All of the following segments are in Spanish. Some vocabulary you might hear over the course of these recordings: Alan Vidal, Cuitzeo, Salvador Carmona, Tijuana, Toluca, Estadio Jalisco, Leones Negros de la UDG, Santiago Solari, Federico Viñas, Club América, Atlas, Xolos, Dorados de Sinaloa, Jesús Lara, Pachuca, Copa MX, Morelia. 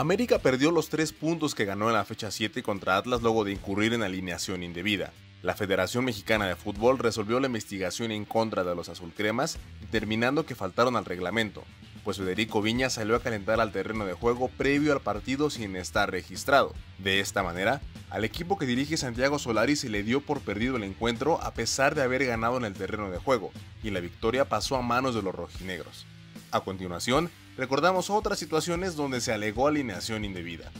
América perdió los 3 puntos que ganó en la fecha 7 contra Atlas luego de incurrir en alineación indebida. La Federación Mexicana de Fútbol resolvió la investigación en contra de los azulcremas, determinando que faltaron al reglamento, pues Federico Viñas salió a calentar al terreno de juego previo al partido sin estar registrado. De esta manera, al equipo que dirige Santiago Solari se le dio por perdido el encuentro a pesar de haber ganado en el terreno de juego, y la victoria pasó a manos de los rojinegros. A continuación, recordamos otras situaciones donde se alegó alineación indebida.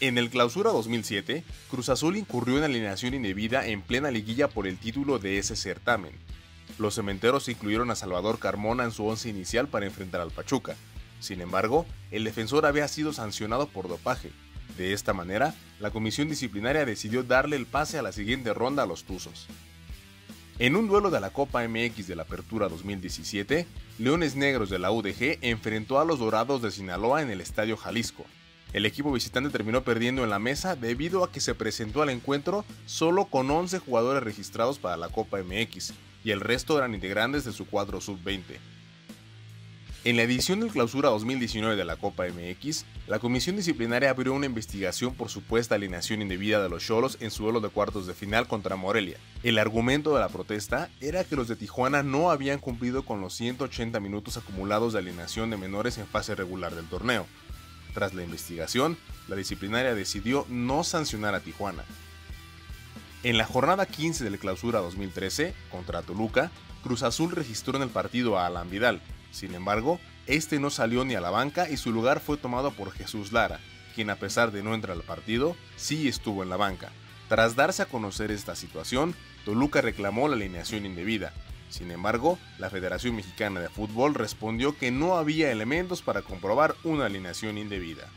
En el Clausura 2007, Cruz Azul incurrió en alineación indebida en plena liguilla por el título de ese certamen. Los cementeros incluyeron a Salvador Carmona en su once inicial para enfrentar al Pachuca. Sin embargo, el defensor había sido sancionado por dopaje. De esta manera, la comisión disciplinaria decidió darle el pase a la siguiente ronda a los Tuzos. En un duelo de la Copa MX de la Apertura 2017, Leones Negros de la UDG enfrentó a los Dorados de Sinaloa en el Estadio Jalisco. El equipo visitante terminó perdiendo en la mesa debido a que se presentó al encuentro solo con 11 jugadores registrados para la Copa MX y el resto eran integrantes de su cuadro sub-20. En la edición del Clausura 2019 de la Copa MX, la comisión disciplinaria abrió una investigación por supuesta alineación indebida de los Xolos en su duelo de cuartos de final contra Morelia. El argumento de la protesta era que los de Tijuana no habían cumplido con los 180 minutos acumulados de alineación de menores en fase regular del torneo. Tras la investigación, la disciplinaria decidió no sancionar a Tijuana. En la jornada 15 del Clausura 2013, contra Toluca, Cruz Azul registró en el partido a Alan Vidal. Sin embargo, este no salió ni a la banca y su lugar fue tomado por Jesús Lara, quien a pesar de no entrar al partido, sí estuvo en la banca. Tras darse a conocer esta situación, Toluca reclamó la alineación indebida. Sin embargo, la Federación Mexicana de Fútbol respondió que no había elementos para comprobar una alineación indebida.